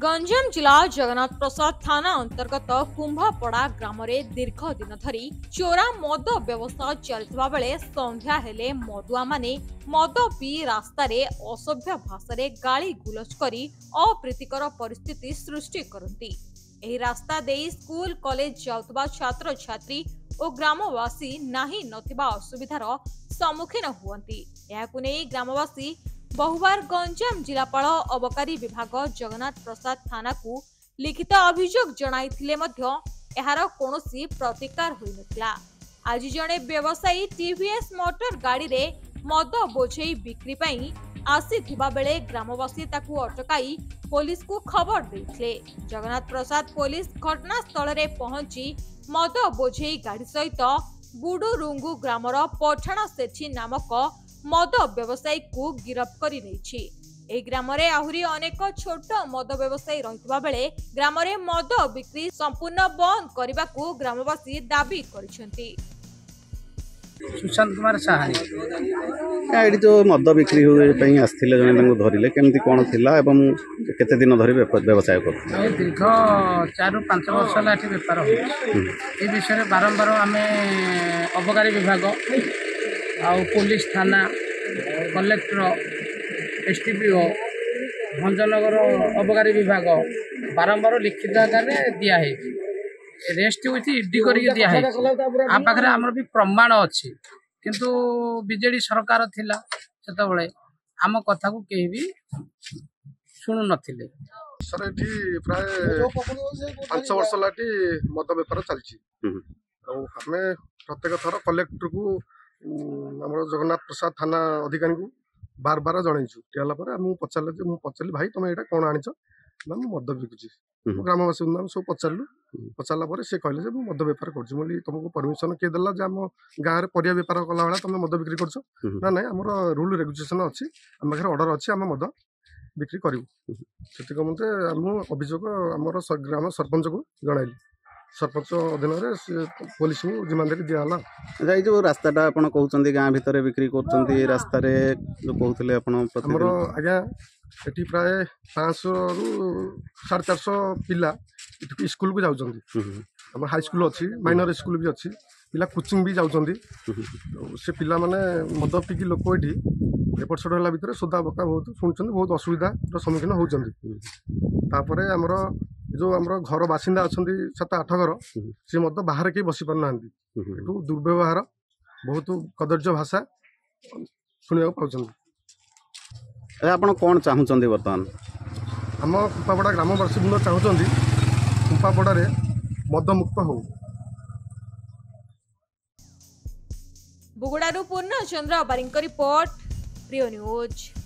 गंजाम जिला जगन्नाथ प्रसाद थाना अंतर्गत कुंभापड़ा ग्राम रे दीर्घ दिन धरी चोरा मद व्यवसाय चलता बेले संध्या हेले मदुआ माने मद पी रास्ता रे असभ्य भाषा रे गाली गुलज करी अप्रीतिकर परिस्थिति सृष्टि करंती। एही रास्ता देई स्कूल कॉलेज जाउतबा छात्र छात्री और ग्रामवासी नाही नथिबा असुविधार सम्मुखीन हुवंती। याकु नेई ग्रामवासी बहुवार गंजाम जिलापाल अबकारी विभाग जगन्नाथ प्रसाद थाना को लिखित अभियोग जणाइथिले मध्य एहार कोनोसी प्रतिकार होई नथिला। आज जणे व्यवसायी टीवीएस मोटर गाड़ी रे मद बोझेई बिक्री पाई आसीथिबा बेले ग्रामवासी ताकू अटकाई पुलिस को खबर देथिले। जगन्नाथ प्रसाद पुलिस घटनास्थल रे पहुंची मद बोझेई गाड़ी सहित बुडुरुंगु ग्रामर पठाण सेठी नामक मद व्यवसायी को गिरफ्त करी नहीं। ग्राम रे आहुरी अनेक छोट मद व्यवसायी रहितबा बेले ग्राम रे मद बिक्री संपूर्ण बंद करने को ग्रामवासी दाबी करछंती। सुशांत कुमार साहानी ये जो मद बिक्री आसते जन धरले केमती कौन थिला एवं केते दिन धरी व्यवसाय कर दीर्घ 4-5 वर्ष है बेपार ये विषय में बारंबार आम अबकारी विभाग आउ पुलिस थाना कलेक्टर एसटीपीओ भंजनगर अबकारी विभाग बारंबार लिखित आकार में दिया है रेस्ट विथ ईडी करके दिया है। आप पाखे आमर भी प्रमाण अच्छी किंतु बीजेडी सरकार थिला से आम कथा को कहीं भी शुणु नथिले। सर एठी प्राय 5 वर्ष लाटी मद बेपार चलछि प्रत्येक थर कलेक्टर को आम जगन्नाथ प्रसाद थाना अधिकारी को बार जनइु टीलामु पचारे भाई तुम यहाँ कौन आनीच ना मुझे मद बिकुची ग्रामवासी सब पचारू से कहले मद बेपार करी तुमको परमिशन किए देला आम गाँव में परिया बेपार कला बेला तुम मद बिक्री करछ ना ना आम रूल रेगुलेसन अच्छी आम पाखे अर्डर अच्छी आम मद बिक्री करूँ से निम्ते अभियोग आम ग्राम सरपंच को जन सरपंच अधीन पुलिस को जिम्मेदारी दिगला ये जो रास्ता कहते गाँ भर बिक्री कर रास्ते कहते आमर आज्ञा ये प्राय 500 रु 450 पिला स्कूल को जाऊँच हाई स्कूल अच्छी माइनर स्कूल भी अच्छी पिला कोचिंग भी जाऊँच से पिला माने मद पीकी लोक ये एपट सेपट होगा भितर सोदा बका बहुत शुणुं बहुत असुविधार सम्मुखीन होपर आमर जो आम घर बासिंदा अच्छा 7-8 घर सी मत बाहर कहीं बसी पार ना दुर्व्यवहार बहुत कदर्य भाषा शुणा पाँच आप कौन चाहते बर्तमान आम कुंपापड़ा ग्रामवासी वृंद चाहते कुंपापड़ा रे मदमुक्त हो। बुगुड़ा पूर्णचंद्र बारिंग रिपोर्ट रियो न्यूज।